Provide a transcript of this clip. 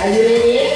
Are you ready?